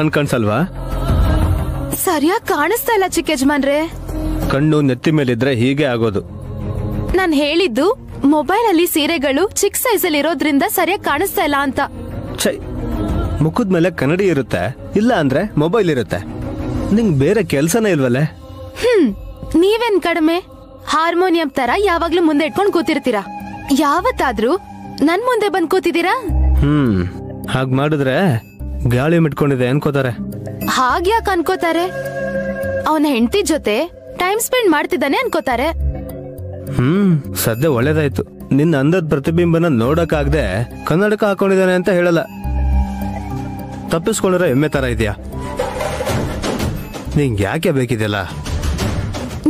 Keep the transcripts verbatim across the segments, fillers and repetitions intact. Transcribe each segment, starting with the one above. ಕಣ್ ಕಾಣಿಸಲ್ವಾ? ಸರಿಯಾಗಿ ಕಾಣಿಸ್ತಾ ಇಲ್ಲ ಚಿಕ್ಕ ಯಜಮಾನ್ರೆ. ಕಣ್ಣು ನೆತ್ತಿ ಮೇಲಿದ್ರೆ ಹೀಗೆ ಆಗೋದು. ನಾನು ಹೇಳಿದ್ದು ಮೊಬೈಲ್ ಅಲ್ಲಿ ಸೀರೆಗಳು ಚಿಕ್ಕ ಸೈಜ್ ಅಲ್ಲಿ ಇರೋದ್ರಿಂದ ಸರಿಯಾಗಿ ಕಾಣಿಸ್ತಾ ಇಲ್ಲ ಅಂತ. ಮುಖದ ಮೇಲೆ ಕನ್ನಡಿ ಇರುತ್ತೆ, ಇಲ್ಲ ಅಂದ್ರೆ ಮೊಬೈಲ್ ಇರುತ್ತೆ. ನಿಂಗೆ ಬೇರೆ ಕೆಲಸನೇ ಇಲ್ವಲ್ಲೇ? ಹ್ಮ್, ನೀವೇನ್ ಕಡಿಮೆ ಹಾರ್ಮೋನಿಯಂ ತರ ಯಾವಾಗ್ಲೂ ಮುಂದೆ ಇಟ್ಕೊಂಡು ಕೂತಿರ್ತೀರಾ? ಯಾವತ್ತಾದ್ರೂ ನನ್ ಮುಂದೆ ಬಂದ್ ಕೂತಿದ್ದೀರಾ? ಹ್ಮ್, ಹಾಗ್ ಮಾಡಿದ್ರೆ ಗಾಳಿ ಮಿಟ್ಕೊಂಡಿದೆ ಅನ್ಕೋತಾರೆ. ಹಾಗ್ಯಾಕೆ ಅನ್ಕೋತಾರೆ? ಅವನ ಹೆಂಡತಿ ಜೊತೆ ಟೈಮ್ ಸ್ಪೆಂಡ್ ಮಾಡ್ತಿದ್ದಾನೆ ಅನ್ಕೋತಾರೆ. ಹ್ಮ್, ಸದ್ಯ ಒಳ್ಳೇದಾಯ್ತು. ನಿನ್ನ ಅಂದದ ಪ್ರತಿಬಿಂಬನ ನೋಡಕ್ ಆಗದೆ ಕನ್ನಡಕ ಹಾಕೊಂಡಿದ್ದಾನೆ ಅಂತ ಹೇಳಲ್ಲ. ತಪ್ಪಿಸ್ಕೊಂಡಿರೋ ಎಮ್ಮೆ ತರ ಇದೆಯಾ? ನಿಂಗೆ ಯಾಕೆ ಬೇಕಿದೆಯಲ್ಲ?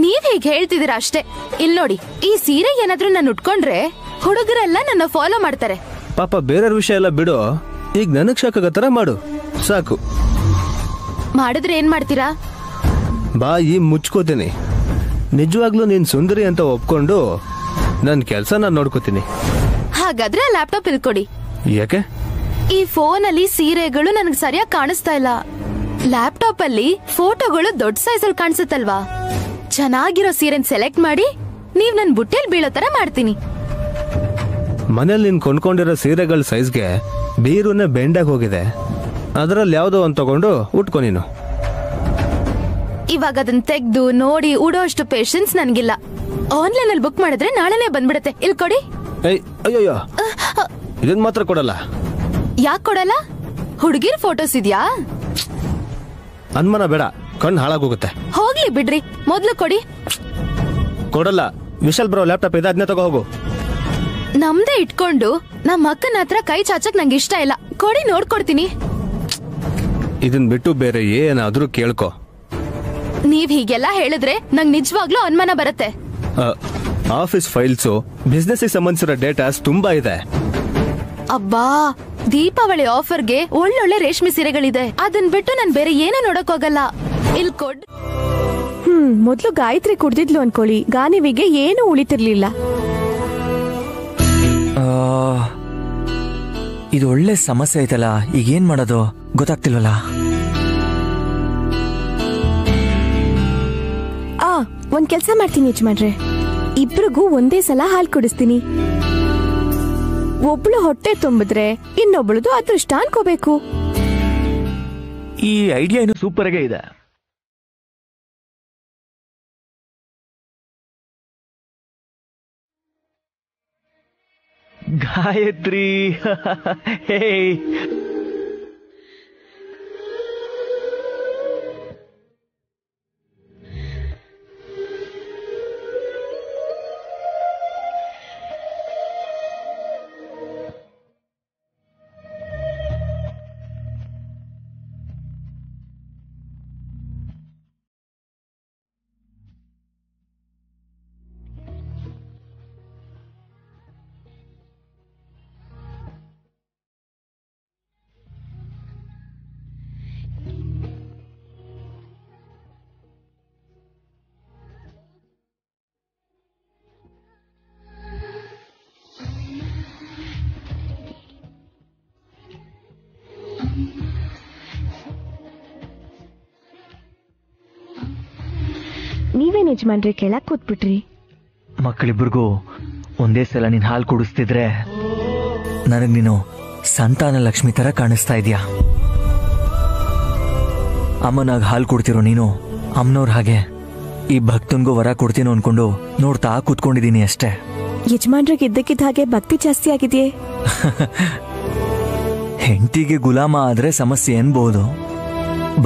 ನೀವ್ ಹೇಗೆ ಹೇಳ್ತಿದ್ದೀರಾ ಅಷ್ಟೇ. ಇಲ್ ನೋಡಿ, ಈ ಸೀರೆ ಏನಾದ್ರೂ ನಾನು ಉಟ್ಕೊಂಡ್ರೆ ಹುಡುಗರೆಲ್ಲ ನನ್ನ ಫಾಲೋ ಮಾಡ್ತಾರೆ. ಪಾಪ ಬೇರೆಯವ್ರ ವಿಷಯ ಎಲ್ಲ ಬಿಡು, ಈಗ ನನಗ್ ಶಾಕ್ ಆಗೋ ತರ ಮಾಡು, ಸಾಕು. ಮಾಡಿದ್ರೆ ಏನ್ ಮಾಡ್ತೀರಾ? ಬಾಯಿ ಮುಚ್ಕೋತೀನಿ. ನಿಜವಾಗ್ಲೂ ನೀನ್ ಸುಂದರಿ ಅಂತ ಒಪ್ಕೊಂಡು ನನ್ ಕೆಲ್ಸ ನಾನ್ ನೋಡ್ಕೋತೀನಿ. ಹಾಗಾದ್ರೆ ಲ್ಯಾಪ್ಟಾಪ್ ಇಲ್ಕೊಡಿ. ಯಾಕೆ? ಈ ಫೋನ್ ಅಲ್ಲಿ ಸೀರೆಗಳು ನನಗ್ ಸರಿಯಾಗಿ ಕಾಣಿಸ್ತಾ ಇಲ್ಲ. ಲ್ಯಾಪ್ಟಾಪ್ ಅಲ್ಲಿ ಫೋಟೋಗಳು ದೊಡ್ಡ ಸೈಜ್ ಅಲ್ಲಿ ಕಾಣಿಸುತ್ತಲ್ವಾ? ಚೆನ್ನಾಗಿರೋ ಸೀರೆನ್ ಸೆಲೆಕ್ಟ್ ಮಾಡಿ ನೀವ್ ನನ್ ಬುಟ್ಟೆಲ್ ಬೀಳೋ ತರ ಮಾಡ್ತೀನಿ. ಮನೇಲಿ ನೀನ್ ಕೊಂಡ್ಕೊಂಡಿರೋ ಸೀರೆಗಳ ಸೈಜ್ಗೆ ಬೀರುನ ಬೆಂಡಾಗಿ ಹೋಗಿದೆ. ಅದರಲ್ಲಿ ಯಾವುದೋ ಒಂದು ತಗೊಂಡು ಉಟ್ಕೊ ನೀನು. ಇವಾಗ ಅದನ್ನ ತೆಗ್ದು ನೋಡಿ ಉಡೋ ಅಷ್ಟು ಪೇಷನ್ಸ್ ನನ್ಗಿಲ್ಲ. ಆನ್ಲೈನ್ ಅಲ್ಲಿ ಬುಕ್ ಮಾಡಿದ್ರೆ ನಾಳೆನೆ ಬಂದ್ಬಿಡತ್ತೆ. ಇಲ್ಲಿ ಕೊಡಿ. ಅಯ್ಯೋ, ಇದನ್ ಮಾತ್ರ ಕೊಡಲ್ಲ. ಯಾಕೆ ಕೊಡಲ್ಲ? ಹುಡುಗಿರ್ ಫೋಟೋಸ್ ಇದೆಯಾ? ಅನ್ಮಾನ ಬೇಡ, ಕಣ್ ಹಾಳಾಗೋಗುತ್ತೆ. ಹೋಗ್ಲಿ ಬಿಡ್ರಿ, ಮೊದ್ಲು ಕೊಡಿ. ಕೊಡಲ್ಲ. ವಿಶಾಲ್ ಬ್ರೋ ಲ್ಯಾಪ್ಟಾಪ್ ಇದೆ, ಅದನ್ನೇ ತಗೋ ಹೋಗು. ನಮ್ದೇ ಇಟ್ಕೊಂಡು ನಮ್ಮ ಅಕ್ಕನ ಹತ್ರ ಕೈ ಚಾಚಕ್ ನಂಗೆ ಇಷ್ಟ ಇಲ್ಲ. ಕೊಡಿ, ನೋಡ್ಕೊಡ್ತೀನಿ. ಇದನ್ ಬಿಟ್ಟು ಬೇರೆ ಏನಾದ್ರೂ ಕೇಳ್ಕೊ. ನೀವ್ ಹೀಗೆಲ್ಲ ಹೇಳಿದ್ರೆ ನಂಗೆ ನಿಜವಾಗ್ಲೂ ಅನುಮಾನ ಬರುತ್ತೆ. ಆಫೀಸ್ ಫೈಲ್ಸು, ಬಿಸ್ನೆಸ್ ಸಂಬಂಧಿಸಿರೋ ಡೇಟಾಸ್ ತುಂಬಾ ಇದೆ. ಅಬ್ಬಾ, ದೀಪಾವಳಿ ಆಫರ್ಗೆ ಒಳ್ಳೊಳ್ಳೆ ರೇಷ್ಮೆ ಸೀರೆಗಳಿದೆ. ಅದನ್ ಬಿಟ್ಟು ನಾನು ಬೇರೆ ಏನೋ ನೋಡಕ್ ಹೋಗಲ್ಲ. ಇಲ್ ಕೊಡ್. ಹ್ಮ್, ಮೊದ್ಲು ಗಾಯತ್ರಿ ಕುಡ್ದಿದ್ಲು ಅನ್ಕೊಳ್ಳಿ, ಗಾನಿವಿಗೆ ಏನು ಉಳಿತಿರ್ಲಿಲ್ಲ. ಇದು ಒಳ್ಳೆ ಸಮಸ್ಯೆ ಆಯ್ತಲ್ಲ, ಈಗೇನ್ ಮಾಡೋದು ಗೊತ್ತಾಗ್ತಿಲ್ವಲ್ಲ. ಆ ಒಂದ್ ಕೆಲ್ಸ ಮಾಡ್ತೀನಿ ಯಜಮಾನ್ರೆ, ಇಬ್ರಿಗೂ ಒಂದೇ ಸಲ ಹಾಲು ಕುಡಿಸ್ತೀನಿ. ಒಬ್ಳು ಹೊಟ್ಟೆ ತುಂಬಿದ್ರೆ ಇನ್ನೊಬ್ಳದು ಅದೃಷ್ಟ ಅನ್ಕೋಬೇಕು. ಈ ಐಡಿಯಾ ಇನ್ನು ಸೂಪರ್ ಆಗೇ ಇದೆ. ಗಾಯತ್ರಿ, ಹೇ ನೀವೇನ್ ಯಜಮಾನ್ರಿ ಕೆಳಕ್ ಕೂತ್ಬಿಟ್ರಿ? ಮಕ್ಕಳಿಬ್ರಿಗೂ ಒಂದೇ ಸಲ ನೀನ್ ಹಾಲು ಕುಡಿಸ್ತಿದ್ರೆ ನನಗ್ ನೀನು ಸಂತಾನ ಲಕ್ಷ್ಮಿ ತರ ಕಾಣಿಸ್ತಾ ಇದೆಯಾ. ಅಮ್ಮನಾಗ ಹಾಲು ಕೊಡ್ತಿರೋ ನೀನು ಅಮ್ಮನವ್ರ ಹಾಗೆ ಈ ಭಕ್ತನ್ಗೂ ವರ ಕೊಡ್ತೀನೋ ಅನ್ಕೊಂಡು ನೋಡ್ತಾ ಕೂತ್ಕೊಂಡಿದೀನಿ ಅಷ್ಟೇ. ಯಜಮಾನ್ರಿಗೆ ಇದ್ದಕ್ಕಿದ್ದ ಹಾಗೆ ಭಕ್ತಿ ಜಾಸ್ತಿ ಆಗಿದೆಯೇ? ಹೆಂಡತಿಗೆ ಗುಲಾಮ ಆದ್ರೆ ಸಮಸ್ಯೆ ಅನ್ಬಹುದು,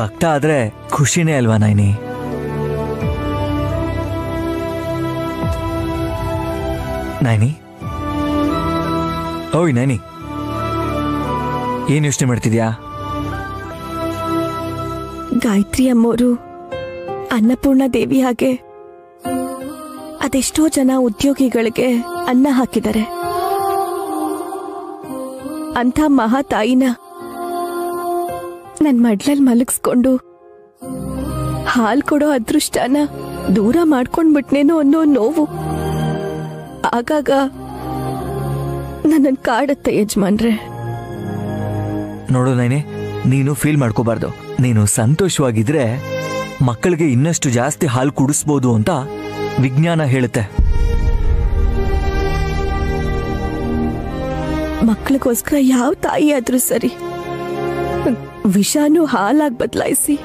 ಭಕ್ತ ಆದ್ರೆ ಖುಷಿನೇ ಅಲ್ವಾ ನೈನಿ? ನೈನಿ, ಓಯ್ ನೈನಿ, ಏನ್ ಯೋಚನೆ ಮಾಡ್ತಿದ್ಯಾ? ಗಾಯತ್ರಿ ಅಮ್ಮೋರು ಅನ್ನಪೂರ್ಣ ದೇವಿ ಹಾಗೆ ಅದೆಷ್ಟೋ ಜನ ಉದ್ಯೋಗಿಗಳಿಗೆ ಅನ್ನ ಹಾಕಿದ್ದಾರೆ. ಅಂಥ ಮಹಾತಾಯಿನ ನನ್ ಮಡ್ಲಲ್ಲಿ ಮಲಗಿಸ್ಕೊಂಡು ಹಾಲ್ ಕೊಡೋ ಅದೃಷ್ಟನ ದೂರ ಮಾಡ್ಕೊಂಡ್ಬಿಟ್ನೇನೋ ಅನ್ನೋ ನೋವು ಆಗಾಗ ನನ್ನನ್ನು ಕಾಡುತ್ತೆ ಯಜಮಾನ್ರೆ. ನೋಡು ನೈನೆ, ನೀನು ಫೀಲ್ ಮಾಡ್ಕೋಬಾರ್ದು. ನೀನು ಸಂತೋಷವಾಗಿದ್ರೆ ಮಕ್ಕಳಿಗೆ ಇನ್ನಷ್ಟು ಜಾಸ್ತಿ ಹಾಲು ಕುಡಿಸಬಹುದು ಅಂತ ವಿಜ್ಞಾನ ಹೇಳುತ್ತೆ. ಮಕ್ಕಳಿಗೋಸ್ಕರ ಯಾವ ತಾಯಿ ಆದ್ರೂ ಸರಿ ವಿಷಾನು ಹಾಲಾಗಿ ಬದಲಾಯಿಸಿ.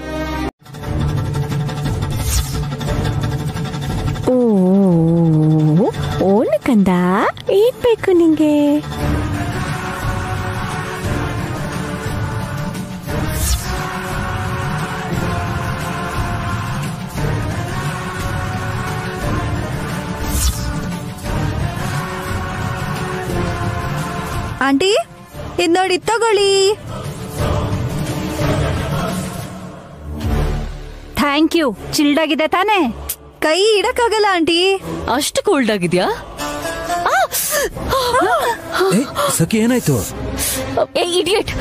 ಓ ಓನ ಕಂದ, ಏನ್ ಬೇಕು ನಿಂಗೆ? ಆಂಟಿ ಇದ್ ನೋಡಿ, ತಗೊಳ್ಳಿ. Thank you. ಚಿಲ್ಡ್ ಆಗಿದೆ ತಾನೆ? ಕೈ ಇಡಕ್ಕಾಗಲ್ಲ ಆಂಟಿ, ಅಷ್ಟು ಕೋಲ್ಡ್ ಆಗಿದ್ಯಾ? ಸಖಿ ಏನಾಯ್ತು? ಇಡಿಯಟ್,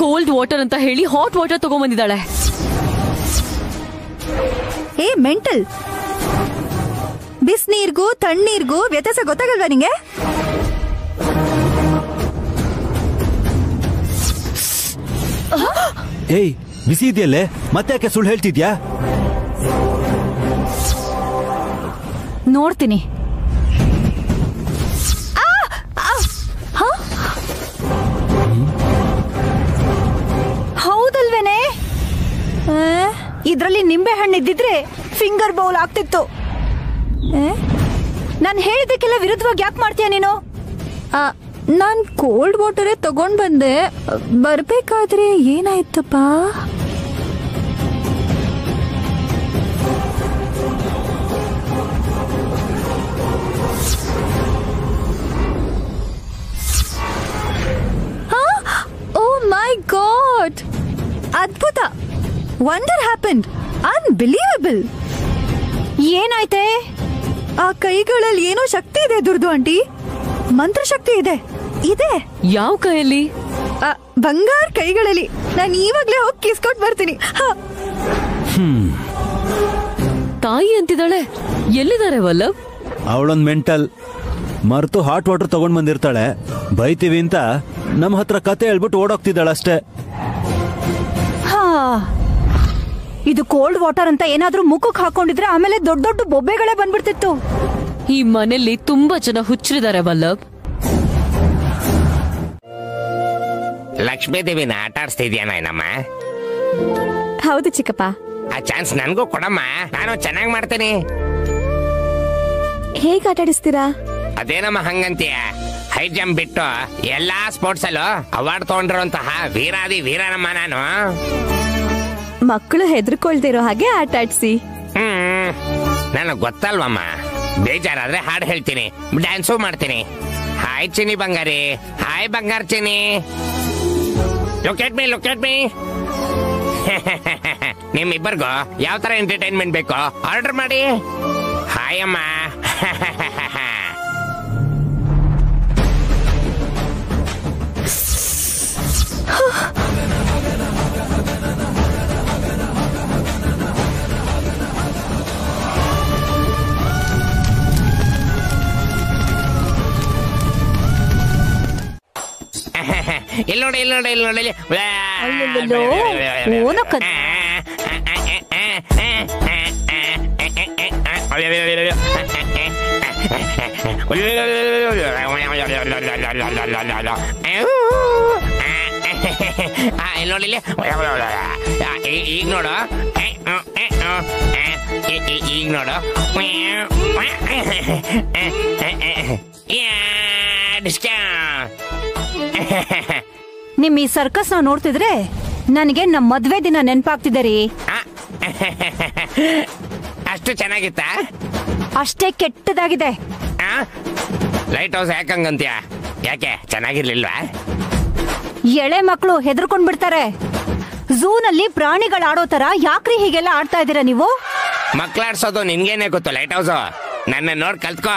ಕೋಲ್ಡ್ ವಾಟರ್ ಅಂತ ಹೇಳಿ ಹಾಟ್ ವಾಟರ್ ತಗೊಂಡ್ಬಂದಿದ್ದಾಳೆ. ಏ ಮೆಂಟಲ್, ಬಿಸಿನೀರ್ಗೂ ತಣ್ಣೀರ್ಗೂ ವ್ಯತ್ಯಾಸ ಗೊತ್ತಾಗಲ್ವಾ ನಿಂಗೆ? ಏಯ್, ಬಿಸಿ ಇದೆಯಲ್ಲೇ, ಮತ್ತೆ ಯಾಕೆ ಸುಳ್ಳು ಹೇಳ್ತಿದ್ಯಾ? ನೋಡ್ತೀನಿ. ಹೌದಲ್ವೇನೆ, ಇದರಲ್ಲಿ ನಿಂಬೆ ಹಣ್ಣು ಇದ್ದಿದ್ರೆ ಫಿಂಗರ್ ಬೌಲ್ ಆಗ್ತಿತ್ತು. ನಾನು ಹೇಳಿದಕ್ಕೆಲ್ಲ ವಿರುದ್ಧವಾಗಿ ಯಾಕೆ ಮಾಡ್ತೀಯ ನೀನು? ನಾನು ಕೋಲ್ಡ್ ವಾಟರೇ ತಗೊಂಡ್ ಬಂದೆ, ಬರ್ಬೇಕಾದ್ರೆ ಏನಾಯ್ತಪ್ಪ? ಓ ಮೈ ಗಾಡ್, ಅದ್ಭುತ! Wonder happened, unbelievable. ಏನಾಯ್ತೆ? ಆ ಕೈಗಳಲ್ಲಿ ಏನೋ ಶಕ್ತಿ ಇದೆ ದುರ್ದು ಆಂಟಿ, ಮಂತ್ರಶಕ್ತಿ ಇದೆ. ಇದೆ? ಯಾವ ಕೈಯಲ್ಲಿ? ಬಂಗಾರ ಕೈಗಳಲ್ಲಿ. ನಾನು ಈವಾಗ್ಲೇ ಹೋಗಿ ಕಿಸ್ಕೊಟ್ ಬರ್ತೀನಿ. ತಾಯಿ ಅಂತಿದ್ದಾಳೆ, ಎಲ್ಲಿದ್ದಾರೆ ವಲ್ಲಭ್? ಅವಳೊಂದ್ ಮೆಂಟಲ್, ಮರ್ತು ಹಾಟ್ ವಾಟರ್ ತಗೊಂಡ್ ಬಂದಿರ್ತಾಳೆ, ಬೈತೀವಿ ಅಂತ ನಮ್ಮ ಹತ್ರ ಕತೆ ಹೇಳ್ಬಿಟ್ಟು ಓಡೋಗ್ತಿದ್ದಾಳಷ್ಟೇ. ಹಾ, ಇದು ಕೋಲ್ಡ್ ವಾಟರ್ ಅಂತ ಏನಾದ್ರೂ ಮುಖಕ್ಕೆ ಹಾಕೊಂಡಿದ್ರೆ ಆಮೇಲೆ ದೊಡ್ಡ ದೊಡ್ಡ ಬೊಬ್ಬೆಗಳೇ ಬಂದ್ಬಿಡ್ತಿತ್ತು. ಈ ಮನೆಯಲ್ಲಿ ತುಂಬಾ ಜನ ಹುಚ್ಚರಿದ್ದಾರೆ ವಲ್ಲಭ್. ಲಕ್ಷ್ಮೀ ದೇವಿನ ಆಟ ಆಡಿಸ್ತಿದ್ಯಾ ನಾಯನಮ್ಮ? ಹೌದು ಚಿಕ್ಕಪ್ಪ. ಆ ಚಾನ್ಸ್ ನನಗೂ ಕೊಡಮ್ಮ, ನಾನು ಚೆನ್ನಾಗಿ ಮಾಡ್ತೇನೆ. ಹೇಗೆ ಆಟ ಆಡಿಸ್ತೀರಾ? ಅದೇನಮ್ಮ ಹಂಗಂತೀಯ? ಹೈ ಜಂಪ್ ಬಿಟ್ಟು ಎಲ್ಲಾ ಸ್ಪೋರ್ಟ್ಸ್ ಅಲ್ಲೂ ಅವಾರ್ಡ್ ತಗೊಂಡಿರುವಂತಹ ವೀರಾದಿ ವೀರನಮ್ಮ ನಾನು. ಮಕ್ಕಳು ಹೆದರ್ಕೊಳ್ದಿರೋ ಹಾಗೆ ಆಟ ಆಡಿಸಿ. ಹ್ಮ್, ನನಗ್ ಗೊತ್ತಲ್ವಮ್ಮ, ಬೇಜಾರಾದ್ರೆ ಹಾಡು ಹೇಳ್ತೀನಿ, ಡ್ಯಾನ್ಸು ಮಾಡ್ತೀನಿ. ಹಾಯ್ ಚಿನಿ ಬಂಗಾರಿ, ಹಾಯ್ ಬಂಗಾರ ಚಿನಿ. Look at me, look at me. ನಿಮ್ಮಿಬ್ಬರಿಗೂ ಯಾವ ತರ ಎಂಟರ್ಟೈನ್ಮೆಂಟ್ ಬೇಕೋ ಆರ್ಡರ್ ಮಾಡಿ. ಹಾಯ್ ಅಮ್ಮ. ಇಲ್ಲಿ ನೋಡಿ, ಇಲ್ಲಿ ನೋಡಿ, ಇಲ್ಲಿ ನೋಡಿ, ಇಲ್ಲಿ ನೋಡಿ. ಈಗ ನೋಡು, ಈಗ ನೋಡು, ನಿಮ್ ಈ ಸರ್ಕಸ್ ನಾವ್ ನೋಡ್ತಿದ್ರೆ ನನಗೆ ನಮ್ ಮದ್ವೆ ದಿನ ನೆನಪಾಗ್ತಿದೆ ರೀ. ಅಷ್ಟು ಚೆನ್ನಾಗಿತ್ತ? ಅಷ್ಟೇ ಕೆಟ್ಟದಾಗಿದೆ. ಲೈಟ್ ಹೌಸ್ ಯಾಕಂಗಂತೀಯ? ಯಾಕೆ ಚೆನ್ನಾಗಿರ್ಲಿಲ್ವಾ? ಎಳೆ ಮಕ್ಕಳು ಹೆದರ್ಕೊಂಡ್ ಬಿಡ್ತಾರೆ. ಝೂನಲ್ಲಿ ಪ್ರಾಣಿಗಳು ಆಡೋ ತರ ಯಾಕ್ರಿ ಹೀಗೆಲ್ಲ ಆಡ್ತಾ ಇದೀರಾ ನೀವು? ಮಕ್ಕಳಾಡ್ಸೋದು ನಿನ್ಗೇನೆ ಗೊತ್ತು ಲೈಟ್ ಹೌಸ್, ನನ್ನ ನೋಡ್ ಕಲ್ತ್ಕೋ.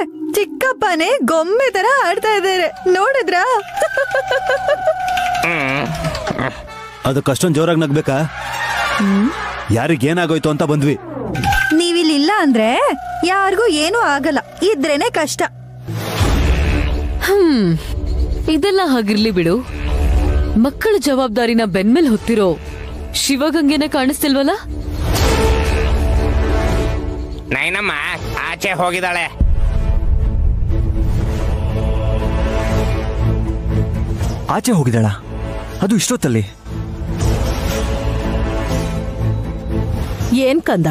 ಚಿಕ್ಕಪ್ಪನೇ ಗೊಂಬೆ ತರ ಆಡ್ತಾ ಇದ್ದಾರೆ ನೋಡಿದ್ರ? ಅದು ಕಷ್ಟೊಂದು ಜೋರಾಗಿ ನಗ್ಬೇಕಾ? ಯಾರಿಗೇನಾಗೋಯ್ತು ಅಂತ ಬಂದ್ವಿ. ನೀವಿಲ್ಲ ಅಂದ್ರೆ ಯಾರಿಗೂ ಏನೂ ಆಗಲ್ಲ, ಇದ್ರೇನೆ ಕಷ್ಟ. ಹ್ಮ್, ಇದೆಲ್ಲ ಹಾಗಿರ್ಲಿ ಬಿಡು. ಮಕ್ಕಳ ಜವಾಬ್ದಾರಿನ ಬೆನ್ಮೇಲೆ ಹೊತ್ತಿರೋ ಶಿವಗಂಗೆನೇ ಕಾಣಿಸ್ತಿಲ್ವಲ್ಲ? ನೈನಮ್ಮ ಆಚೆ ಹೋಗಿದ್ದಾಳೆ. ಆಚೆ ಹೋಗಿದ್ದಾಳ? ಅದು ಇಷ್ಟೊತ್ತಲ್ಲಿ ಏನ್ ಕಂದ,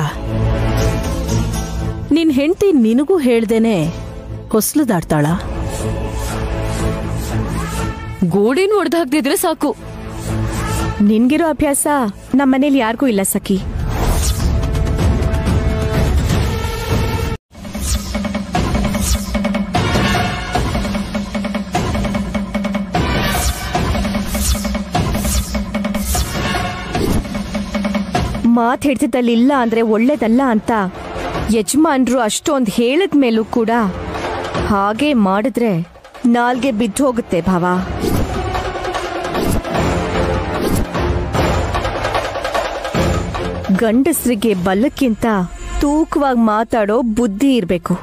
ನಿನ್ ಹೆಂಡತಿ ನಿನಗೂ ಹೇಳ್ದೇನೆ ಹೊಸ್ಲು ದಾಡ್ತಾಳ? ಗೋಡೆನ್ ಒಡೆದು ಹಾಕ್ದಿದ್ರೆ ಸಾಕು. ನಿನ್ಗಿರೋ ಅಭ್ಯಾಸ ನಮ್ಮನೇಲಿ ಯಾರಿಗೂ ಇಲ್ಲ ಸಖಿ. ಮಾತ್ ಹಿಡ್ತಿದ್ದಲ್ಲಿ ಇಲ್ಲ ಅಂದ್ರೆ ಒಳ್ಳೇದಲ್ಲ ಅಂತ ಯಜಮಾನ್ರು ಅಷ್ಟೊಂದು ಹೇಳಿದ ಮೇಲೂ ಕೂಡ ಹಾಗೆ ಮಾಡಿದ್ರೆ ನಾಲ್ಗೆ ಬಿದ್ದು ಹೋಗುತ್ತೆ ಭಾವ. ಗಂಡಸರಿಗೆ ಬಲಕ್ಕಿಂತ ತೂಕವಾಗಿ ಮಾತಾಡೋ ಬುದ್ಧಿ ಇರಬೇಕು.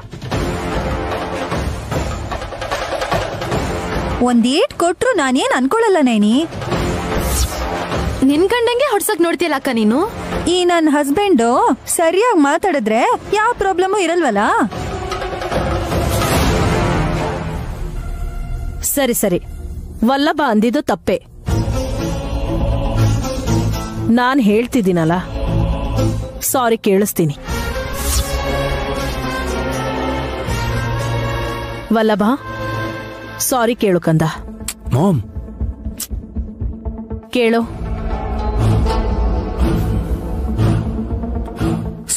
ಒಂದೇಟ್ ಕೊಟ್ರು ನಾನೇನ್ ಅನ್ಕೊಳ್ಳಲ್ಲ ನೈನಿ. ನಿನ್ ಗಂಡಂಗೆ ಹೊಡ್ಸಕ್ ನೋಡ್ತಿಯಲ್ಲ ಅಕ್ಕ ನೀನು. ಈ ನನ್ನ ಹಸ್ಬೆಂಡು ಸರಿಯಾಗಿ ಮಾತಾಡಿದ್ರೆ ಯಾವ ಪ್ರಾಬ್ಲಮು ಇರಲ್ವಲ್ಲ. ಸರಿ ಸರಿ, ವಲ್ಲಭ ಅಂದಿದ್ದು ತಪ್ಪೆ. ನಾನ್ ಹೇಳ್ತಿದ್ದೀನಲ್ಲ, ಸಾರಿ ಕೇಳಿಸ್ತೀನಿ. ವಲ್ಲಭ ಸಾರಿ ಕೇಳು ಕಂದ. ಮಾಮ್ ಕೇಳು.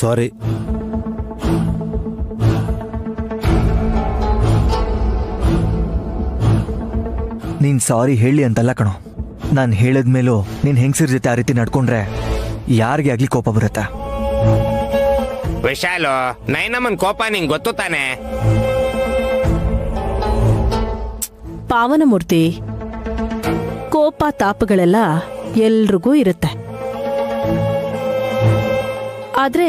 ಸಾರಿ. ನೀನ್ ಸಾರಿ ಹೇಳಿ ಅಂತಲ್ಲ ಕಣೋ, ನಾನು ಹೇಳಿದ್ಮೇಲೂ ನೀನ್ ಹೆಂಗಸರ್ ಜೊತೆ ಆ ರೀತಿ ನಡ್ಕೊಂಡ್ರೆ ಯಾರಿಗೆ ಆಗ್ಲಿ ಕೋಪ ಬರುತ್ತಾ? ವಿಶಾಲು, ನೈನಮ್ಮನ್ ಕೋಪ ನಿಂಗೆ ಗೊತ್ತು ತಾನೆ. ಪಾವನಮೂರ್ತಿ, ಕೋಪ ತಾಪಗಳೆಲ್ಲ ಎಲ್ರಿಗೂ ಇರುತ್ತೆ. ಆದ್ರೆ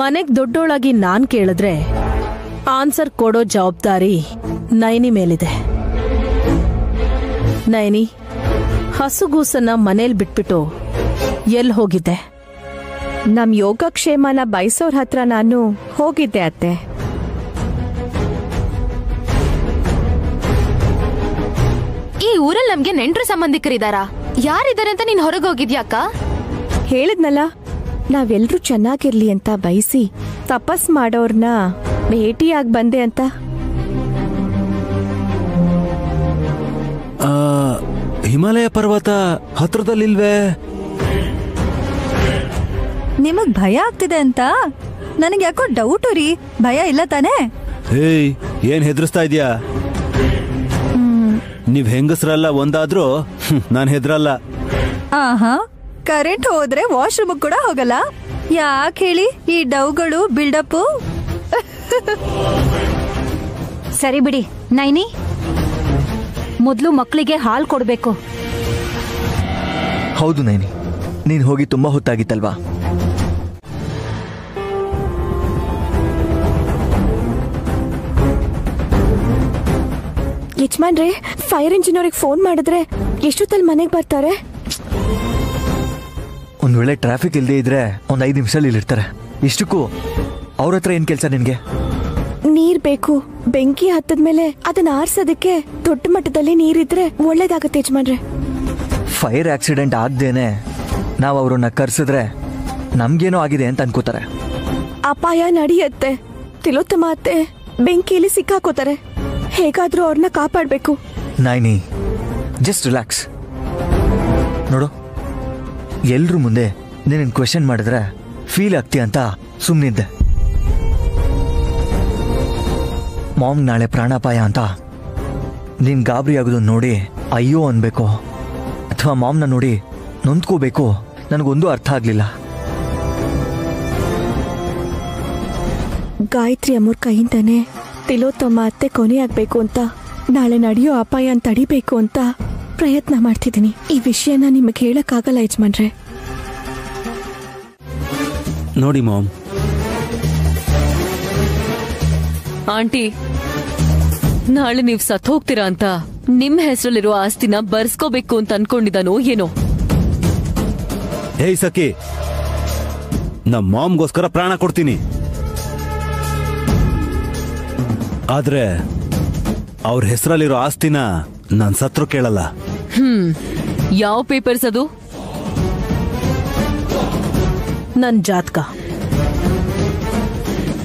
ಮನೆಗ್ ದೊಡ್ಡೋಳಾಗಿ ನಾನ್ ಕೇಳಿದ್ರೆ ಆನ್ಸರ್ ಕೊಡೋ ಜವಾಬ್ದಾರಿ ನೈನಿ ಮೇಲಿದೆ. ನೈನಿ, ಹಸುಗೂಸನ್ನ ಮನೇಲಿ ಬಿಟ್ಬಿಟ್ಟು ಎಲ್ಲಿ ಹೋಗಿದ್ದೆ? ನಮ್ ಯೋಗಕ್ಷೇಮನ ಬಯಸೋರ್ ಹತ್ರ ನಾನು ಹೋಗಿದ್ದೆ ಅತ್ತೆ. ಈ ಊರಲ್ಲಿ ನಮ್ಗೆ ನೆಂಟರು ಸಂಬಂಧಿಕರಿದಾರಾ? ಯಾರಿದ್ದಾರೆ ಅಂತ ನೀನ್ ಹೊರಗೆ ಹೋಗಿದ್ಯಾಕ? ಹೇಳಿದ್ನಲ್ಲ, ನಾವೆಲ್ರೂ ಚೆನ್ನಾಗಿರ್ಲಿ ಅಂತ ಬಯಸಿ ತಪಸ್ ಮಾಡೋರ್ನ ಭೇಟಿಯಾಗಿ ಬಂದೆ ಅಂತ. ಹಿಮಾಲಯ ಪರ್ವತ ಹತ್ರದಲ್ಲಿಲ್ವೇ? ನಿಮಗ್ ಭಯ ಆಗ್ತಿದೆ ಅಂತ ನನಗೆ ಯಾಕೋ ಡೌಟು ರೀ. ಭಯ ಇಲ್ಲ ತಾನೆ? ಏಯ್, ಏನ್ ಹೆದರ್ಸ್ತಾ ಇದೀಯಾ? ನೀವ್ ಹೆಂಗಸ್ರಲ್ಲ, ಒಂದಾದ್ರೂ ನಾನ್ ಹೆದ್ರಲ್ಲ. ಆಹಾ, ಕರೆಂಟ್ ಹೋದ್ರೆ ವಾಶ್ರೂಮ್ ಕೂಡ ಹೋಗಲ್ಲ. ಯಾಕೆ ಹೇಳಿ ಈ ಡೌಗಳು ಬಿಲ್ಡಪ್? ಸರಿ ಬಿಡಿ ನೈನಿ, ಮೊದ್ಲು ಮಕ್ಕಳಿಗೆ ಹಾಲು ಕೊಡ್ಬೇಕು. ಹೌದು ನೈನಿ, ನೀನ್ ಹೋಗಿ ತುಂಬಾ ಹೊತ್ತಾಗಿತ್ತಲ್ವಾ? ಯಜಮಾನ್ರೆ, ಫೈರ್ ಇಂಜಿನ್ ಅವ್ರಿಗೆ ಫೋನ್ ಮಾಡಿದ್ರೆ ಎಷ್ಟೊತ್ತಲ್ಲಿ ಮನೆಗೆ ಬರ್ತಾರೆ? ಒಂದ್ ವೇಳೆ ಟ್ರಾಫಿಕ್ ಇಲ್ಲದೆ ಇದ್ರೆ ಒಂದ್ ಐದು ನಿಮಿಷ ಇಲ್ಲಿರ್ತಾರೆ. ಇಷ್ಟಕ್ಕೂ ಅವ್ರ ಹತ್ರ ಏನ್ ಕೆಲಸ ನಿನ್ಗೆ? ನೀರ್ ಬೇಕು. ಬೆಂಕಿ ಹತ್ತದ್ಮೇಲೆ ಅದನ್ನ ಆರ್ಸೋದಕ್ಕೆ ದೊಡ್ಡ ಮಟ್ಟದಲ್ಲಿ ನೀರಿದ್ರೆ ಒಳ್ಳೇದಾಗತ್ತೆ ಯಜಮಾನ್ರೆ. ಫೈರ್ ಆಕ್ಸಿಡೆಂಟ್ ಆಗ್ದೇನೆ ನಾವ್ ಅವ್ರನ್ನ ಕರ್ಸಿದ್ರೆ ನಮ್ಗೇನೋ ಆಗಿದೆ ಅಂತ ಅನ್ಕೋತಾರೆ, ಅಪಾಯ ನಡೆಯುತ್ತೆ. ತಿಲೋತ್ತಮ ಅತ್ತೆ ಬೆಂಕಿಯಲ್ಲಿ ಸಿಕ್ಕಾಕೋತಾರೆ, ಹೇಗಾದ್ರೂ ಅವ್ರನ್ನ ಕಾಪಾಡ್ಬೇಕು. Naini, just relax. ನೋಡು, ಎಲ್ರೂ ಮುಂದೆ ನೀನ್ ಕ್ವೆಶನ್ ಮಾಡಿದ್ರೆ ಫೀಲ್ ಆಗ್ತೀಯ ಅಂತ ಸುಮ್ಮನಿದ್ದೆ. ಮಾಮ್ ನಾಳೆ ಪ್ರಾಣಾಪಾಯ ಅಂತ ನೀನ್ ಗಾಬರಿ ಆಗೋದನ್ನ ನೋಡಿ ಅಯ್ಯೋ ಅನ್ಬೇಕು, ಅಥವಾ ಮಾಮ್ನ ನೋಡಿ ನೊಂದ್ಕೋಬೇಕು, ನನಗೊಂದು ಅರ್ಥ ಆಗ್ಲಿಲ್ಲ. ಗಾಯತ್ರಿ ಅಮ್ಮರ ಕೈಯಿಂದನೇ ತಿಲೋತ್ತಮ ಅತ್ತೆ ಕೊನೆಯಾಗಬೇಕು ಅಂತ, ನಾಳೆ ನಡೆಯೋ ಅಪಾಯ ತಡಿಬೇಕು ಅಂತ ಪ್ರಯತ್ನ ಮಾಡ್ತಿದ್ದೀನಿ. ಈ ವಿಷಯನ ನಿಮಗೆ ಹೇಳಕ್ಕಾಗಲ್ಲ ಯಜಮಾನ್ರೆ. ನೋಡಿ ಮಾಮ್, ಆಂಟಿ ನಾಳೆ ನೀವು ಸತ್ತು ಹೋಗ್ತೀರಾ ಅಂತ ನಿಮ್ಮ ಹೆಸರಲ್ಲಿರೋ ಆಸ್ತಿನ ಬರ್ಸ್ಕೋಬೇಕು ಅಂತ ಅನ್ಕೊಂಡಿದ್ದಾನೋ ಏನೋ. ಹೇ ಸಖಿ, ನಮ್ಮ ಮಾಮ್ಗೋಸ್ಕರ ಪ್ರಾಣ ಕೊಡ್ತೀನಿ, ಆದ್ರೆ ಅವ್ರ ಹೆಸರಲ್ಲಿರೋ ಆಸ್ತಿನ ನಾನು ಸತ್ರು ಕೇಳಲ್ಲ. ಹ್ಮ್, ಯಾವ ಪೇಪರ್ಸ್ ಅದು? ನನ್ನ ಜಾತಕ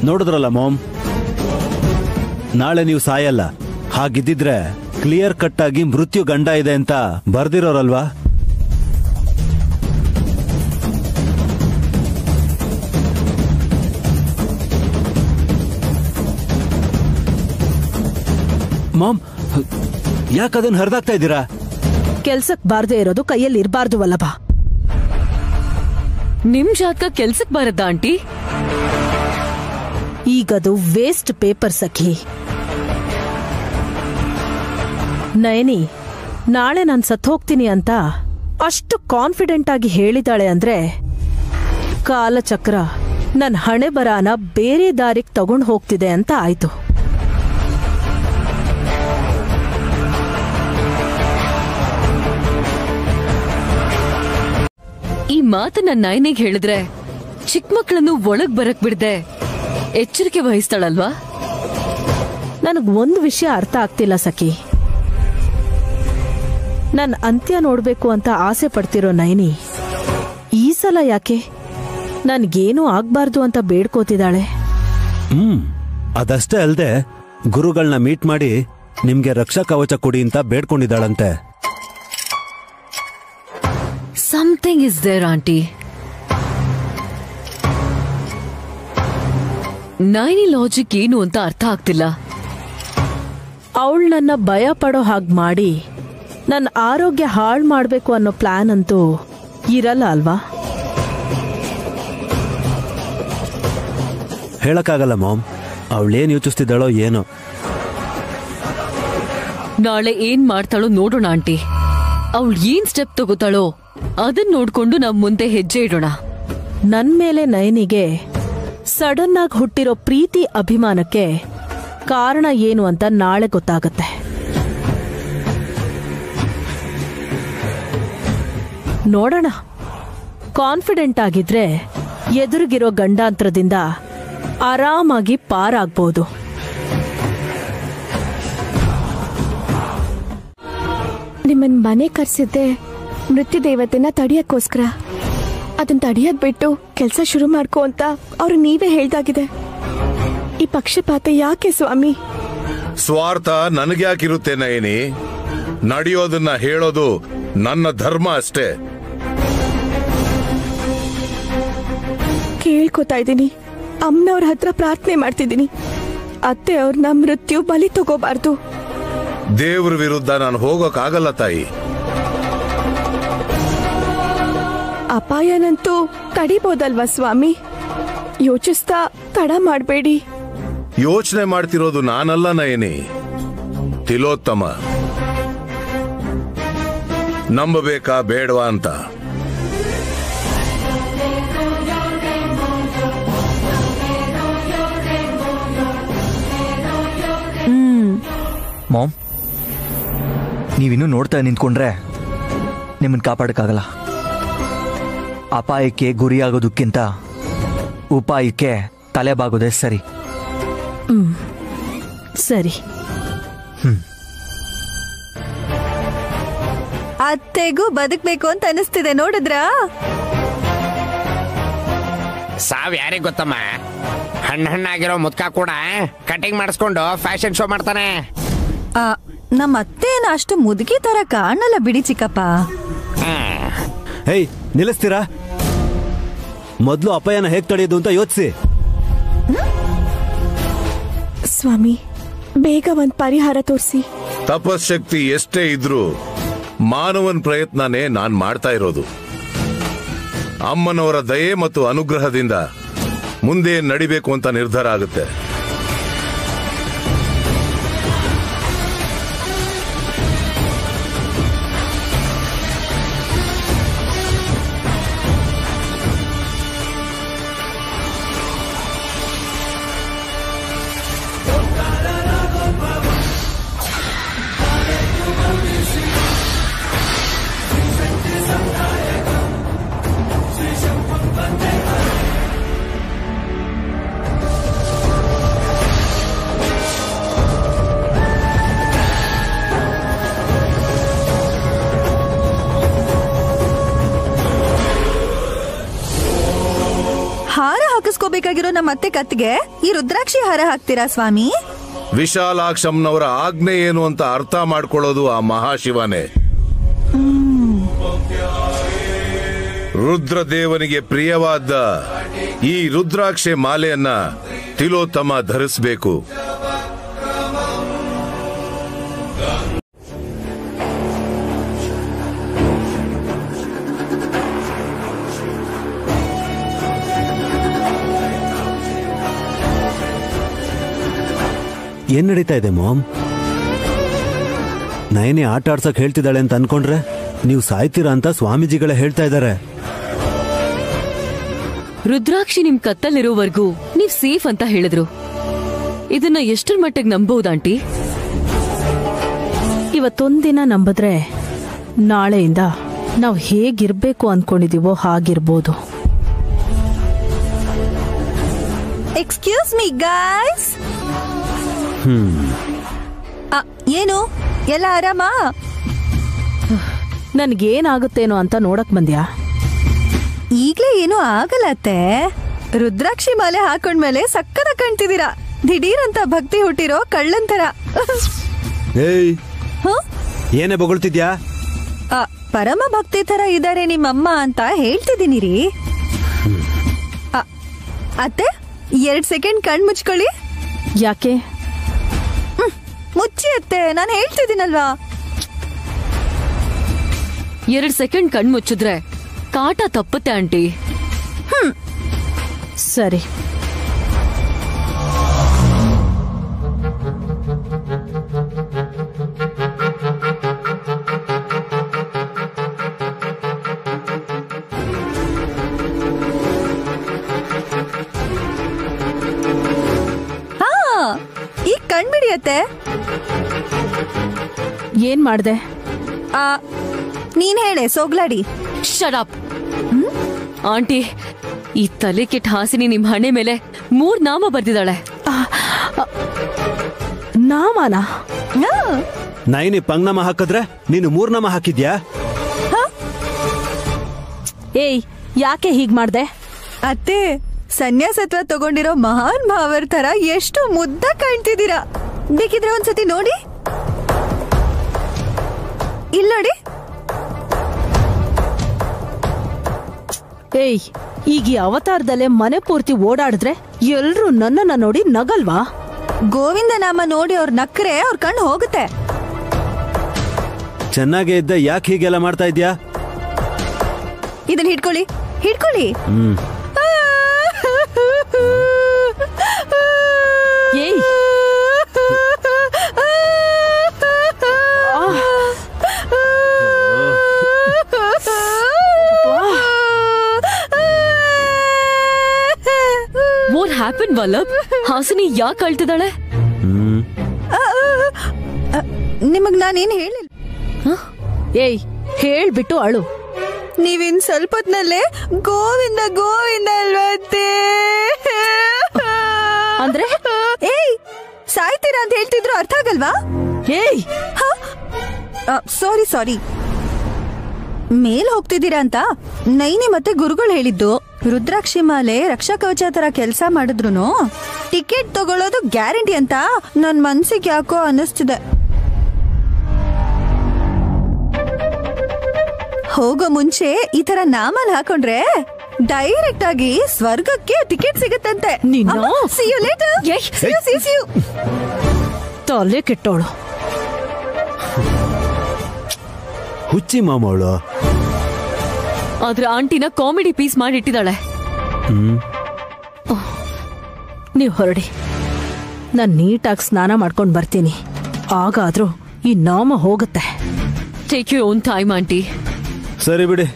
ನೋಡಿದ್ರಲ್ಲ ಮಾಮ್, ನಾಳೆ ನೀವು ಸಾಯಲ್ಲ, ಹಾಗಿದ್ದಿದ್ರೆ ಕ್ಲಿಯರ್ ಕಟ್ ಆಗಿ ಮೃತ್ಯು ಗಂಡ ಇದೆ ಅಂತ ಬರ್ದಿರೋರಲ್ವಾ? ಮಾಮ್, ಯಾಕದನ್ನ ಹರಿದಾಗ್ತಾ ಇದ್ದೀರಾ? ಕೆಲ್ಸಕ್ ಬಾರದೇ ಇರೋದು ಕೈಯಲ್ಲಿ ಇರಬಾರ್ದು ವಲ್ಲಭ. ನಿಮ್ ಜಾತಕ ಕೆಲ್ಸಕ್ ಬಾರದ್ದ ಆಂಟಿ? ಈಗದು ವೇಸ್ಟ್ ಪೇಪರ್ ಸಖಿ. ನಯನಿ ನಾಳೆ ನಾನು ಸತ್ತು ಹೋಗ್ತೀನಿ ಅಂತ ಅಷ್ಟು ಕಾನ್ಫಿಡೆಂಟ್ ಆಗಿ ಹೇಳಿದಾಳೆ ಅಂದ್ರೆ, ಕಾಲಚಕ್ರ ನನ್ನ ಹಣೆ ಬರಾನ ಬೇರೆ ದಾರಿಗೆ ತಗೊಂಡು ಹೋಗ್ತಿದೆ ಅಂತ ಆಯ್ತು. ಈ ಮಾತನ್ನ ನಯನಿಗೆ ಹೇಳಿದ್ರೆ ಚಿಕ್ಕ ಮಕ್ಕಳನ್ನು ಒಳಗ್ ಬರಕ್ ಬಿಡದೆ ಎಚ್ಚರಿಕೆ ವಹಿಸ್ತಾಳಲ್ವಾ? ನನಗ್ ಒಂದು ವಿಷಯ ಅರ್ಥ ಆಗ್ತಿಲ್ಲ ಸಖಿ. ನನ್ನ ಅಂತ್ಯ ನೋಡ್ಬೇಕು ಅಂತ ಆಸೆ ಪಡ್ತಿರೋ ನಯನಿ ಈ ಸಲ ಯಾಕೆ ನನ್ಗೇನೂ ಆಗ್ಬಾರ್ದು ಅಂತ ಬೇಡ್ಕೋತಿದ್ದಾಳೆ? ಹ್ಮ್, ಅದಷ್ಟೇ ಅಲ್ದೆ ಗುರುಗಳನ್ನ ಮೀಟ್ ಮಾಡಿ ನಿಮ್ಗೆ ರಕ್ಷಾ ಕವಚ ಕೊಡಿ ಅಂತ ಬೇಡ್ಕೊಂಡಿದ್ದಾಳಂತೆ. Something is there, auntie. Naini logic ಏನು ಅಂತ ಅರ್ಥ ಆಗ್ತಿಲ್ಲ. ಅವಳು ನನ್ನ ಭಯ ಪಡೋ ಹಾಗೆ ಮಾಡಿ ನನ್ನ ಆರೋಗ್ಯ ಹಾಳು ಮಾಡಬೇಕು ಅನ್ನೋ ಪ್ಲಾನ್ ಅಂತೂ ಇರಲ್ಲ ಅಲ್ವಾ? ಹೇಳಕ್ಕಾಗಲ್ಲ ಮಾಮ್, ಅವಳೇನು ಯೋಚಿಸ್ತಿದ್ದಾಳೋ ಏನೋ. ನಾಳೆ ಏನ್ ಮಾಡ್ತಾಳೋ ನೋಡೋಣ ಆಂಟಿ. ಅವಳು ಏನ್ ಸ್ಟೆಪ್ ತಗೋತಾಳೋ ಅದನ್ನ ನೋಡ್ಕೊಂಡು ನಾವು ಮುಂದೆ ಹೆಜ್ಜೆ ಇಡೋಣ. ನನ್ ಮೇಲೆ ನಯನಿಗೆ ಸಡನ್ ಆಗಿ ಹುಟ್ಟಿರೋ ಪ್ರೀತಿ ಅಭಿಮಾನಕ್ಕೆ ಕಾರಣ ಏನು ಅಂತ ನಾಳೆ ಗೊತ್ತಾಗತ್ತೆ. ನೋಡೋಣ, ಕಾನ್ಫಿಡೆಂಟ್ ಆಗಿದ್ರೆ ಎದುರಿಗಿರೋ ಗಂಡಾಂತರದಿಂದ ಆರಾಮಾಗಿ ಪಾರಾಗ್ಬೋದು. ನಿಮ್ಮನ್ ಮನೆ ಕರೆಸಿದ್ದೆ ಮೃತ್ಯು ದೇವತೆನ ತಡಿಯಕ್ಕೋಸ್ಕರ. ಅದನ್ನ ತಡಿಯೋದ್ ಬಿಟ್ಟು ಕೆಲಸ ಶುರು ಮಾಡ್ಕೋ ಅಂತ ಅವ್ರು ನೀವೇ ಹೇಳ್ದಾಗಿದೆ. ಈ ಪಕ್ಷಪಾತ ಯಾಕೆ ಸ್ವಾಮಿ? ಸ್ವಾರ್ಥ ನನಗ್ಯಾಕಿರುತ್ತೆ ನಯನಿ? ನಡೆಯೋದನ್ನ ಹೇಳೋದು ನನ್ನ ಧರ್ಮ ಅಷ್ಟೇ. ಕೇಳ್ಕೊತಾ ಇದ್ದೀನಿ, ಅಮ್ಮನವ್ರ ಹತ್ರ ಪ್ರಾರ್ಥನೆ ಮಾಡ್ತಿದ್ದೀನಿ, ಅತ್ತೆ ಅವ್ರನ್ನ ಮೃತ್ಯು ಬಲಿ ತಗೋಬಾರ್ದು. ದೇವ್ರ ವಿರುದ್ಧ ನಾನು ಹೋಗೋಕ್ಕಾಗಲ್ಲ ತಾಯಿ. ಅಪಾಯನಂತೂ ತಡಿಬೋದಲ್ವಾ ಸ್ವಾಮಿ? ಯೋಚಿಸ್ತಾ ತಡ ಮಾಡಬೇಡಿ. ಯೋಚನೆ ಮಾಡ್ತಿರೋದು ನಾನಲ್ಲ ನಯನಿ, ತಿಲೋತ್ತಮ. ನಂಬಬೇಕಾ ಬೇಡವಾ ಅಂತ ಮಾಮ್, ನೀವಿನ್ನೂ ನೋಡ್ತಾ ನಿಂತ್ಕೊಂಡ್ರೆ ನಿಮ್ಮನ್ನ ಕಾಪಾಡಕ್ಕಾಗಲ್ಲ. ಅಪಾಯಕ್ಕೆ ಗುರಿಯಾಗೋದಕ್ಕಿಂತ ಉಪಾಯಕ್ಕೆ ತಲೆಬಾಗೋದೇ ಸರಿ. ಹ್ಮ್, ಸರಿ. ಹ್ಮ್, ಅತ್ತೆಗೂ ಬದುಕಬೇಕು ಅಂತ ಅನಿಸ್ತಿದೆ ನೋಡಿದ್ರಾ? ಸಾವ್ ಯಾರಿಗೆ ಗೊತ್ತಮ್ಮ, ಹಣ್ಣ ಹಣ್ಣಾಗಿರೋ ಮುದ್ಕ ಕೂಡ ಕಟಿಂಗ್ ಮಾಡಿಸ್ಕೊಂಡು ಫ್ಯಾಷನ್ ಶೋ ಮಾಡ್ತಾನೆ. ನಮ್ಮ ಅತ್ತೆ ಏನ ಅಷ್ಟು ಮುದುಕಿ ತರ ಕಾಣಲ್ಲ ಬಿಡಿ ಚಿಕ್ಕಪ್ಪ. ಹೇ ನಿಲ್ಲಿಸ್ತೀರಾ? ಮೊದಲು ಅಪಾಯನ ಹೇಗ್ ತಡೆಯೋದು ಅಂತ ಯೋಚಿಸಿ. ಸ್ವಾಮಿ ಬೇಗ ಒಂದ್ ಪರಿಹಾರ ತೋರಿಸಿ. ತಪಶಕ್ತಿ ಎಷ್ಟೇ ಇದ್ರೂ ಮಾನವನ್ ಪ್ರಯತ್ನನೇ ನಾನ್ ಮಾಡ್ತಾ ಇರೋದು. ಅಮ್ಮನವರ ದಯೆ ಮತ್ತು ಅನುಗ್ರಹದಿಂದ ಮುಂದೆ ಏನು ನಡೆಯಬೇಕು ಅಂತ ನಿರ್ಧಾರ ಆಗುತ್ತೆ. ಮತ್ತೆ ಕತ್ತಿಗೆ ಈ ರುದ್ರಾಕ್ಷಿ ಹಾರ ಹಾಕ್ತೀರಾ ಸ್ವಾಮಿ? ವಿಶಾಲಾಕ್ಷಮ್ಮನವರ ಆಜ್ಞೆ ಏನು ಅಂತ ಅರ್ಥ ಮಾಡ್ಕೊಳ್ಳೋದು ಆ ಮಹಾಶಿವನೇ. ರುದ್ರದೇವನಿಗೆ ಪ್ರಿಯವಾದ ಈ ರುದ್ರಾಕ್ಷಿ ಮಾಲೆಯನ್ನ ತಿಲೋತ್ತಮ ಧರಿಸಬೇಕು. ಏನ್ ನಡೀತಾ ಇದೆ ಮಾಮ್? ನಯನಿ ಆಟ ಆಡ್ಸಕ್ ಹೇಳ್ತಿದ್ದಾಳೆ ಅಂತ ಅನ್ಕೊಂಡ್ರೆ ನೀವು ಸಾಯ್ತೀರಾ ಅಂತ ಸ್ವಾಮೀಜಿಗಳ ಹೇಳ್ತಾ ಇದ್ದಾರೆ. ರುದ್ರಾಕ್ಷಿ ನಿಮ್ ಕತ್ತಲ್ಲಿರೋವರೆಗೂ ನೀವ್ ಸೇಫ್ ಅಂತ ಹೇಳಿದ್ರು. ಇದನ್ನ ಎಷ್ಟರ ಮಟ್ಟಿಗೆ ನಂಬಬಹುದು ಆಂಟಿ? ಇವತ್ತೊಂದಿನ ನಂಬಿದ್ರೆ ನಾಳೆಯಿಂದ ನಾವು ಹೇಗಿರ್ಬೇಕು ಅನ್ಕೊಂಡಿದೀವೋ ಹಾಗಿರ್ಬೋದು. Excuse me guys. ಏನು ಎಲ್ಲ ಆರಾಮ? ನನ್ಗೇನಾಗುತ್ತೇನೋ ಅಂತ ನೋಡಕ್ ಬಂದ್ಯಾ? ಈಗ್ಲೇ ಏನೂ ಆಗಲತ್ತೆ. ರುದ್ರಾಕ್ಷಿ ಮಾಲೆ ಹಾಕೊಂಡ್ಮೇಲೆ ಸಕ್ಕದ ಕಾಣ್ತಿದ್ದೀರಾ, ದಿಢೀರಂತ ಭಕ್ತಿ ಹುಟ್ಟಿರೋ ಕಳ್ಳಂತರ. ಏನೇ ಬೊಗಳ್ತಿದ್ಯಾ? ಪರಮ ಭಕ್ತಿ ತರ ಇದಾರೆ ನಿಮ್ಮಮ್ಮ ಅಂತ ಹೇಳ್ತಿದ್ದೀನಿ ರೀ. ಅತ್ತೆ ಎರಡ್ ಸೆಕೆಂಡ್ ಕಣ್ ಮುಚ್ಕೊಳ್ಳಿ. ಯಾಕೆ ಮುಚ್ಚಿ ಅತ್ತೆ? ನಾನು ಹೇಳ್ತಿದ್ದೀನಲ್ವಾ. ಎರಡ್ ಸೆಕೆಂಡ್ ಕಣ್ ಮುಚ್ಚಿದ್ರೆ ಕಾಟ ತಪ್ಪುತ್ತೆ ಆಂಟಿ. ಹ್ಮ್ ಸರಿ. ಹಾ, ಈಗ ಕಣ್ಬಿಡಿ ಅತ್ತೆ. ಏನ್ ಮಾಡ್ದೆ? ನೀನ್ ಹೇಳೆ ಸೋಗ್ಲಾಡಿ. Shut up aunty. ಈ ತಲೆ ಕೆಟ್ಟ ಹಾಸಿನಿ ನಿಮ್ ಹಣೆ ಮೇಲೆ ಮೂರ್ ನಾಮ ಬರ್ದಿದ್ದಾಳೆ. ನಾಮನಾ? ನೈನಿ ಪಂಗ್ನಾಮ ಹಾಕಿದ್ರೆ ನೀನು ಮೂರ್ ನಾಮ ಹಾಕಿದ್ಯಾ? ಏಯ್, ಯಾಕೆ ಹೀಗ್ ಮಾಡ್ದೆ? ಅತ್ತೆ, ಸನ್ಯಾಸತ್ವ ತಗೊಂಡಿರೋ ಮಹಾನ್ ಭಾವರ್ ತರ ಎಷ್ಟು ಮುದ್ದ ಕಾಣ್ತಿದ್ದೀರಾ. ಬೇಕಿದ್ರೆ ಒಂದ್ಸತಿ ನೋಡಿ, ಇಲ್ಲ ನೋಡಿ. ಏಯ್, ಈಗ ಈ ಅವತಾರದಲ್ಲೇ ಮನೆ ಪೂರ್ತಿ ಓಡಾಡಿದ್ರೆ ಎಲ್ರು ನನ್ನನ್ನ ನೋಡಿ ನಗಲ್ವಾ? ಗೋವಿಂದ ನಾಮ ನೋಡಿ ಅವ್ರ ನಕ್ಕರೆ ಅವ್ರ ಕಣ್ಣು ಹೋಗುತ್ತೆ. ಚೆನ್ನಾಗೇ ಇದ್ದ, ಯಾಕೆ ಹೀಗೆಲ್ಲ ಮಾಡ್ತಾ ಇದ್ಯಾ? ಇದನ್ನ ಹಿಡ್ಕೊಳ್ಳಿ, ಹಿಡ್ಕೊಳ್ಳಿ. ಏಯ್, ಹ್ಯಾಪನ್ ವಲ್ಲಭ್? ಹಾಸಿನಿ ಯಾಕೆ ಅಳ್ತಿದ್ದಾಳೆ? ನಿಮಗ್ ನಾನೇನ್ ಹೇಳಿಲ್ಲ. ಏಯ್, ಹೇಳ್ಬಿಟ್ಟು ಅಳು. ನೀವಿನ್ ಸ್ವಲ್ಪತ್ನಲ್ಲೇ ಗೋವಿಂದ ಗೋವಿಂದ ಅಲ್ವತ್ತೇ ಅಂದ್ರೆ ಏಯ್ ಸಾಯ್ತೀರಾ ಅಂತ ಹೇಳ್ತಿದ್ರು, ಅರ್ಥ ಆಗಲ್ವಾ? ಏಯ್, ಸಾರಿ ಸಾರಿ. ಮೇಲ್ ಹೋಗ್ತಿದ್ದೀರಾ ಅಂತ ನೈನಿ ಮತ್ತೆ ಗುರುಗಳು ಹೇಳಿದ್ದು. ರುದ್ರಾಕ್ಷಿ ಮಾಲೆ ರಕ್ಷಾ ಕವಚ ತರ ಕೆಲಸ ಮಾಡಿದ್ರು ಟಿಕೆಟ್ ತಗೊಳ್ಳೋದು ಗ್ಯಾರಂಟಿ ಅಂತ ನನ್ ಮನ್ಸಿಗೆ ಯಾಕೋ ಅನಿಸ್ತಿದೆ. ಹೋಗೋ ಮುಂಚೆ ಈ ತರ ನಾಮಲ್ ಹಾಕೊಂಡ್ರೆ ಡೈರೆಕ್ಟ್ ಆಗಿ ಸ್ವರ್ಗಕ್ಕೆ ಟಿಕೆಟ್ ಸಿಗುತ್ತಂತೆ. ತಲೆ ಕೆಟ್ಟೋಳು, ಹುಚ್ಚಿ ಮಾಮವಳು. ಆದ್ರೆ ಆಂಟಿನ ಕಾಮಿಡಿ ಪೀಸ್ ಮಾಡಿಟ್ಟಿದ್ದಾಳೆ. ನೀವು ಹೊರಡಿ, ನಾನು ನೀಟಾಗಿ ಸ್ನಾನ ಮಾಡ್ಕೊಂಡು ಬರ್ತೀನಿ. ಆಗಾದರೂ ಈ ನಾಮ ಹೋಗುತ್ತೆ. Take you own time auntie. ಸರಿ ಬಿಡಿ.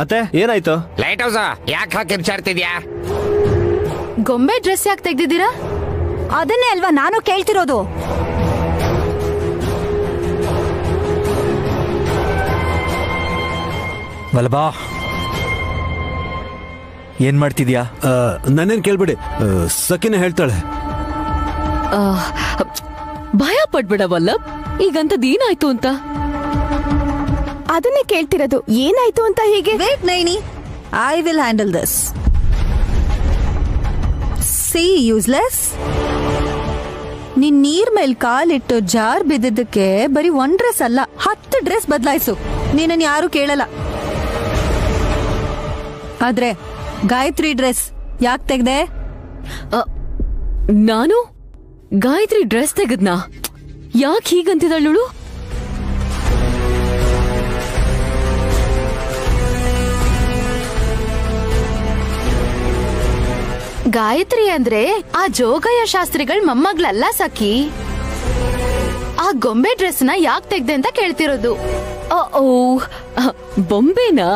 ಅತ್ತೆ ಏನಾಯ್ತು? ಲೈಟ್ ಹೌಸಾ ಯಾಕೆ ಹಾಕಿ ಕಿರ್ಚಾಡ್ತಿದ್ಯಾ? ಗೊಂಬೆ ಡ್ರೆಸ್ ಯಾಕೆ ತೆಗ್ದಿದ್ದೀರಾ? ಅದನ್ನೇ ಅಲ್ವಾ ನಾನು ಕೇಳ್ತಿರೋದು. ವಲ್ಲಭಾ ಏನ್ ಮಾಡ್ತಿದ್ಯಾ? ನನ್ನೇನ್ ಕೇಳ್ಬಿಡಿ, ಸಕಿನ ಹೇಳ್ತಾಳೆ. ಭಯ ಪಡ್ಬೇಡ ವಲ್ಲಭ್, ಈಗಂತದ್ ಏನಾಯ್ತು ಅಂತ. ಅದನ್ನೇ ಕೇಳ್ತಿರೋದು, ಏನಾಯ್ತು ಅಂತ ಹೀಗೆ. Wait Naini, I will handle this. See useless, ನೀನ್ ನೀರ್ ಮೇಲ್ ಕಾಲಿಟ್ಟು ಜಾರ್ ಬಿದ್ದಿದ್ದಕ್ಕೆ ಬರೀ ಒಂದ್ ಡ್ರೆಸ್ ಅಲ್ಲ ಹತ್ತು ಡ್ರೆಸ್ ಬದಲಾಯಿಸು. ನೀನನ್ನು ಯಾರು ಕೇಳಲ್ಲ. ಆದ್ರೆ ಗಾಯತ್ರಿ ಡ್ರೆಸ್ ಯಾಕೆ ತೆಗ್ದೆ? ನಾನು ಗಾಯತ್ರಿ ಡ್ರೆಸ್ ತೆಗದ್ನಾ? ಯಾಕೆ ಹೀಗಂತಿದಳು? ಗಾಯತ್ರಿ ಅಂದ್ರೆ ಆ ಜೋಗಯ್ಯ ಶಾಸ್ತ್ರಿಗಳ ಮೊಮ್ಮಗಳಲ್ಲ ಸಖಿ. ಆ ಗೊಂಬೆ ಡ್ರೆಸ್ ನ ಯಾಕೆ ತೆಗ್ದೆ ಅಂತ ಕೇಳ್ತಿರೋದು. ಓ ಬೊಂಬೆನಾ?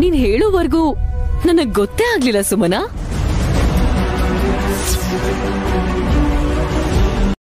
ನೀನ್ ಹೇಳೋವರೆಗೂ ನನಗ್ ಗೊತ್ತೇ ಆಗ್ಲಿಲ್ಲ ಸುಮನಾ.